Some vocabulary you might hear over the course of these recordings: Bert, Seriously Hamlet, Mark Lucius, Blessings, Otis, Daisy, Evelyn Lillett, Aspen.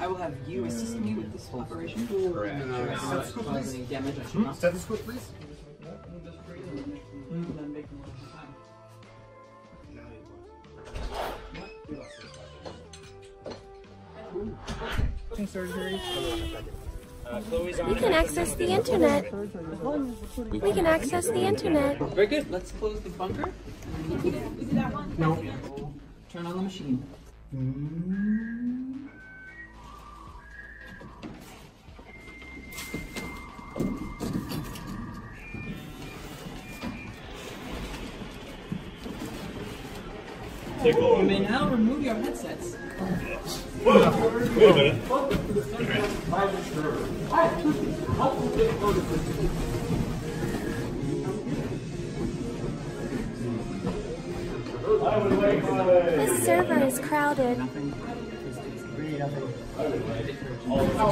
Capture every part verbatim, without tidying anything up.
I will have you assist me with this operation. Correct. Stethoscope, please. Mm-hmm. Stethoscope, please. We can access the internet. We can access the internet. Very good. Let's close the bunker. No. Turn on the machine. You may now remove your headsets. Wait a minute. This server is crowded.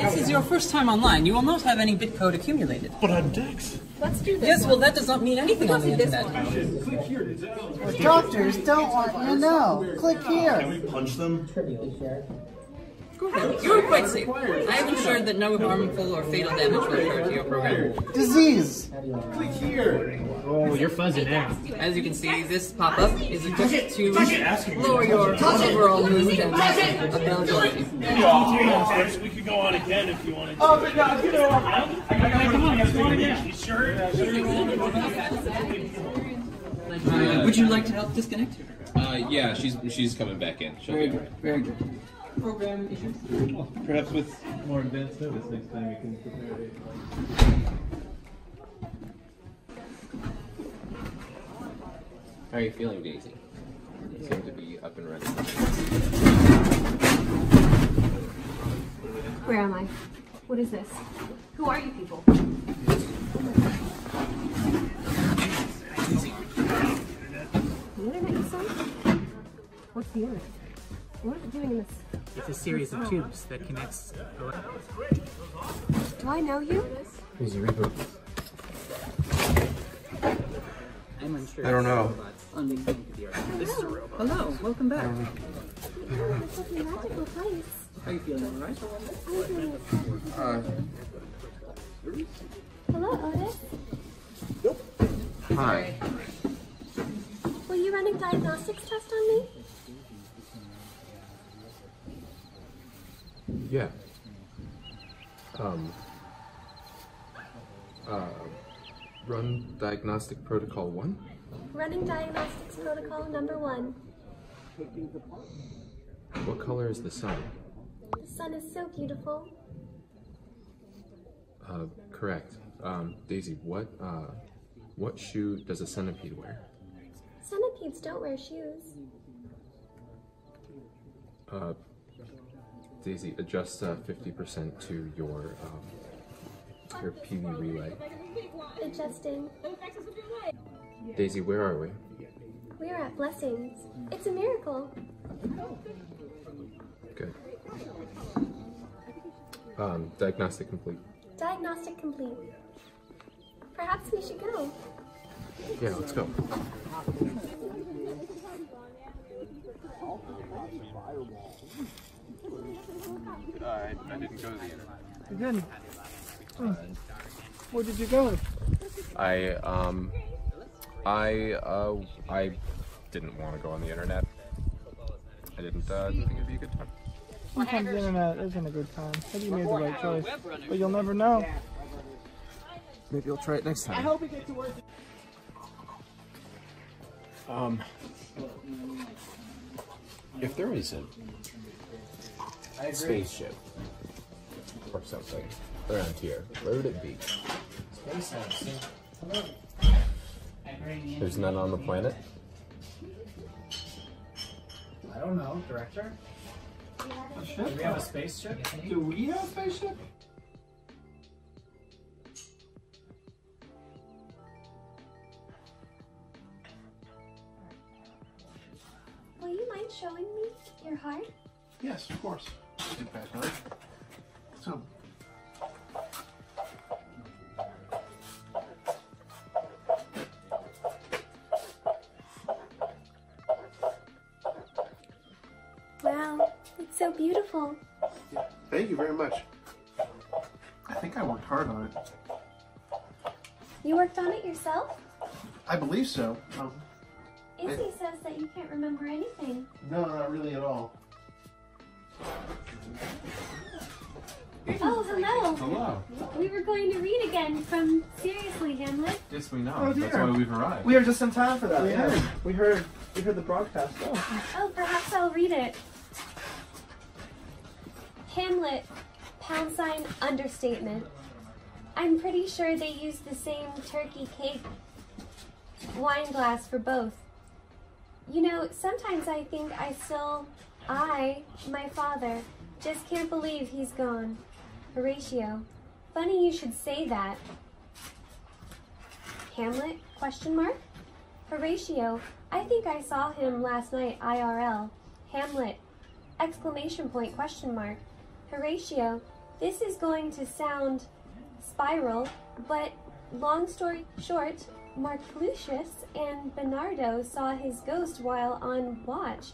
This is your first time online. You will not have any bit code accumulated. But I'm Dex. Let's do this. Yes, well, that does not mean anything on the internet. Doctors don't want you to know. Click here. Can we punch them? Go ahead. You're quite safe. I have ensured that no harmful or fatal damage will occur to your program. Disease. Click here. Oh, you're fuzzy now. As you can see, this pop-up is equipped to lower your overall mood and availability. We could go on again if you wanted to. Oh, but God, you know, come on, let's go on again. You sure? Uh, would you like to help disconnect? Uh, yeah, she's she's coming back in. She'll very good. Right. Very good. Program issues. Well, perhaps with more advanced service next time we can prepare it. How are you feeling, Daisy? You seem to be up and running. Where am I? What is this? Who are you people? The internet, you say? What's the internet? What is it doing in this? It's a series of tubes that connects. Do I know you? Who's your reboot? I'm unsure. I don't know. This is a robot. Hello, welcome back. Um, I don't know. It's such a magical place. How are you feeling, alright? I'm feeling it. Uh, Hello, Otis. Nope. Hi. Were you running diagnostics test on me? Yeah. Um. Uh. Run diagnostic protocol one? Running diagnostics protocol number one. What color is the sun? The sun is so beautiful. Uh, correct. Um, Daisy, what, uh, what shoe does a centipede wear? Centipedes don't wear shoes. Uh, Daisy, adjust uh, fifty percent to your, um, your P V relay. Adjusting. Daisy, where are we? We're at Blessings. It's a miracle. Good. Um, diagnostic complete. Diagnostic complete. Perhaps we should go. Yeah, let's go. Uh, I, I didn't go to the internet. You didn't? Oh. Where did you go? I, um, I, uh, I didn't want to go on the internet. I didn't, uh, didn't think it'd be a good time. Sometimes the internet isn't a good time. Maybe you made the right choice, but you'll never know. Maybe you'll try it next time. I hope it gets to work. Um, if there is a spaceship or something around here, where would it be? There's none on the planet? I don't know, Director. Do we have a spaceship? Do we have a spaceship? Will you mind showing me your heart? Yes, of course. In fact, right? So. Wow, it's so beautiful. Yeah, thank you very much. I think I worked hard on it. You worked on it yourself? I believe so. Um, Izzy I, says that you can't remember anything. No, not really at all. Oh, hello. Hello. We were going to read again from Seriously Hamlet. Yes, we know. Oh, that's why we've arrived. We are just in time for that. We heard. We heard. We heard the broadcast. Oh. Oh, perhaps I'll read it. Hamlet, pound sign understatement. I'm pretty sure they used the same turkey cake wine glass for both. You know, sometimes I think I still, I, my father, just can't believe he's gone. Horatio, funny you should say that. Hamlet, question mark? Horatio, I think I saw him last night I R L. Hamlet, exclamation point, question mark. Horatio, this is going to sound spiral, but long story short, Mark Lucius and Bernardo saw his ghost while on watch.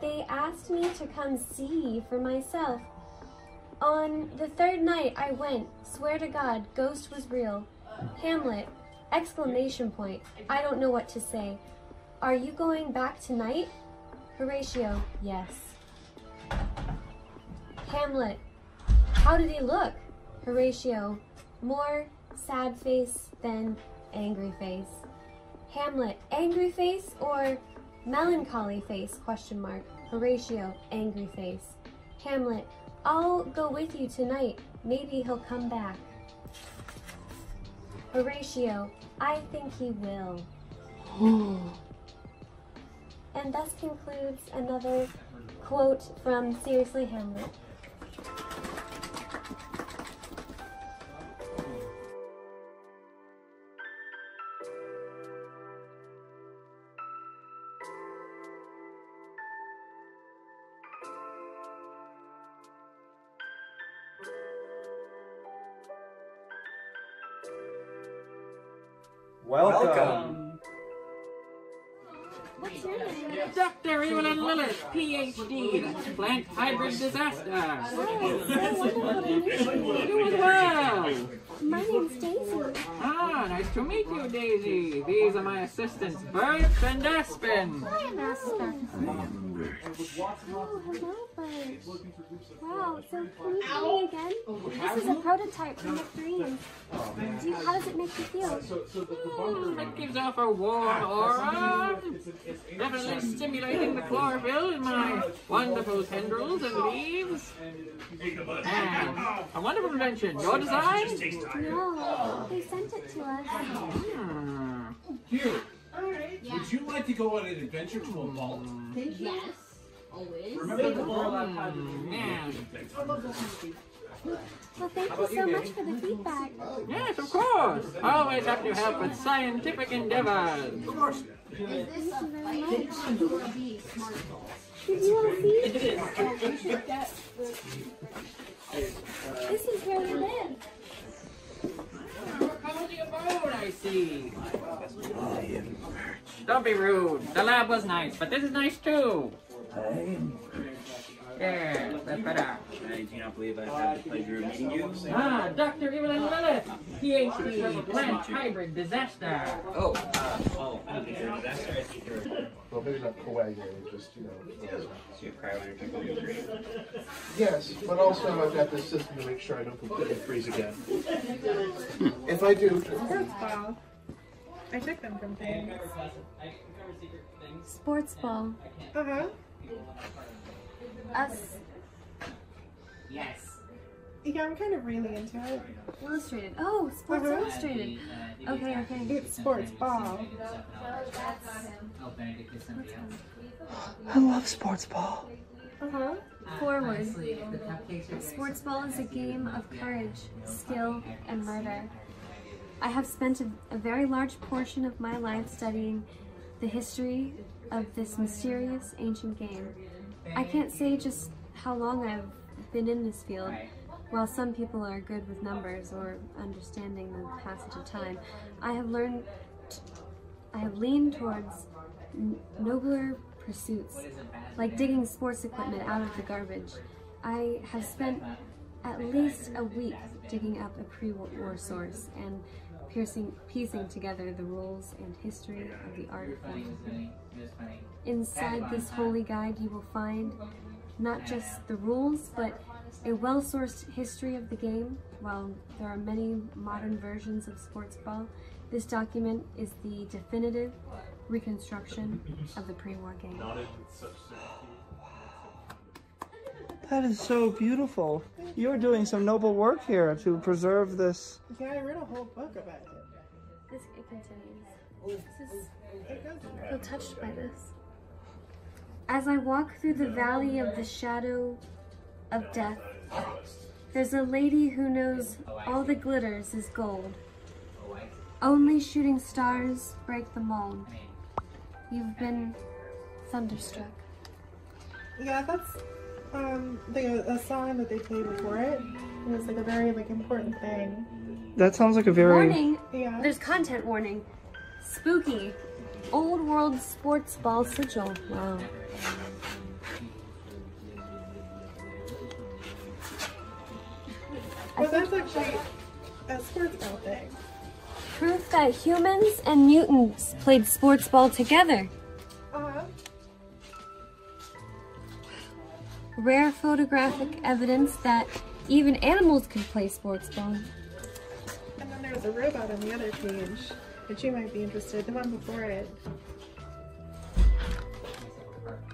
They asked me to come see for myself. On the third night I went, swear to God, ghost was real. Hamlet, exclamation point, I don't know what to say. Are you going back tonight? Horatio, yes. Hamlet, how did he look? Horatio, more sad face than angry face. Hamlet, angry face or melancholy face? Question mark. Horatio, angry face. Hamlet, I'll go with you tonight. Maybe he'll come back. Horatio, I think he will. And thus concludes another quote from Seriously Hamlet. Welcome. Welcome. What's your name? Doctor Evelyn Lillett, P H D. That's Plant Hybrid Disaster. Oh, so wonderful. You as well. My name's Daisy. Ah, nice to meet you, Daisy. These are my assistants, Bert and Aspen. Hi, I'm Aspen. Oh, hello, Bert. Wow, so can you tell me again? This is a prototype from the dream. Do you, how does it make you feel? Mm, it gives off a warm aura. Definitely stimulating the chlorophyll in my wonderful tendrils and leaves. And a wonderful invention. Your design? No, they sent it to us. Mm. Here, yeah. Would you like to go on an adventure to a vault? Yes. Always. Remember the world I've had. Well, thank you so much for the feedback. Yes, of course. I always have to help with scientific endeavors. Of course. Is this a fight? Did you all see this? This is where we live. I see. I am Bert. Don't be rude. The lab was nice, but this is nice too. I am Bert. Yeah, that's better. I do not believe I've had the pleasure of meeting you. Ah, Doctor Evelyn Lillett, P H D, Plant Hybrid Disaster. Oh, uh, oh, disaster. I think you're right. Well, maybe not coagulated, just, you know. So you're cryogenically agreed? Yes, but also I've got this system to make sure I don't completely freeze again. If I do, just... I took them from things. Sports ball. Uh huh. Us. Yes. Yeah, I'm kind of really into it. Illustrated. Oh, Sports uh-huh. Illustrated. Okay, okay. It's Sports Ball. I love Sports Ball. Uh-huh. Forward. Sports Ball is a game of courage, skill, and murder. I have spent a, a very large portion of my life studying the history of this mysterious ancient game. I can't say just how long I've been in this field. While some people are good with numbers or understanding the passage of time, I have learned, I have leaned towards nobler pursuits, like digging sports equipment out of the garbage. I have spent at least a week digging up a pre-war source and piercing, piecing together the rules and history of the art form. Inside this holy guide you will find not just the rules, but a well-sourced history of the game. While there are many modern versions of sports ball, this document is the definitive reconstruction of the pre-war game. That is so beautiful. You're doing some noble work here to preserve this. Yeah, I read a whole book about it. This, it continues. This is, I feel touched by this. As I walk through the valley of the shadow of death, there's a lady who knows all that glitters is gold. Only shooting stars break the mold. You've been thunderstruck. Yeah, that's um, like a, a song that they played before it. It was like a very like important thing. That sounds like a very... Warning! Yeah. There's content warning. Spooky. Old World Sports Ball Sigil. Wow. Well, that's actually a sports ball thing. Proof that humans and mutants played sports ball together. Uh-huh. Rare photographic evidence that even animals could play sports ball. And then there's a robot on the other page, but you might be interested, the one before it.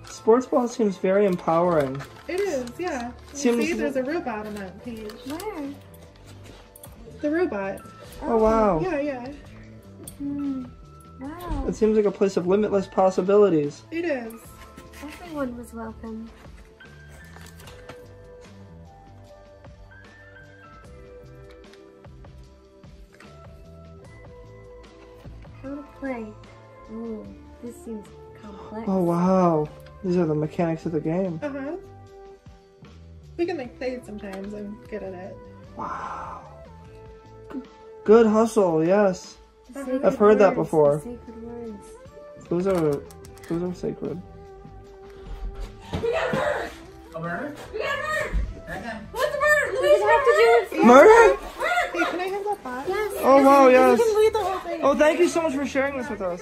Sports ball seems very empowering. It is, yeah. You seems see, there's a robot on that page. Where? The robot. Oh, oh wow. Yeah, yeah. Mm. Wow. It seems like a place of limitless possibilities. It is. Everyone was welcome. How to play. Ooh, this seems complex. Oh wow. These are the mechanics of the game. Uh-huh. We can like play it sometimes. I'm good at it. Wow. Good hustle, yes. Sacred I've heard words, that before. Sacred words. Those are those are sacred. We got a bird! A bird? We got a bird! Okay. What's a bird? Louise, does it have to do with murder? Murder? Hey, can I have that box? Yes. Oh wow, yes. You can read the whole thing. Oh, thank you so much for sharing this with us.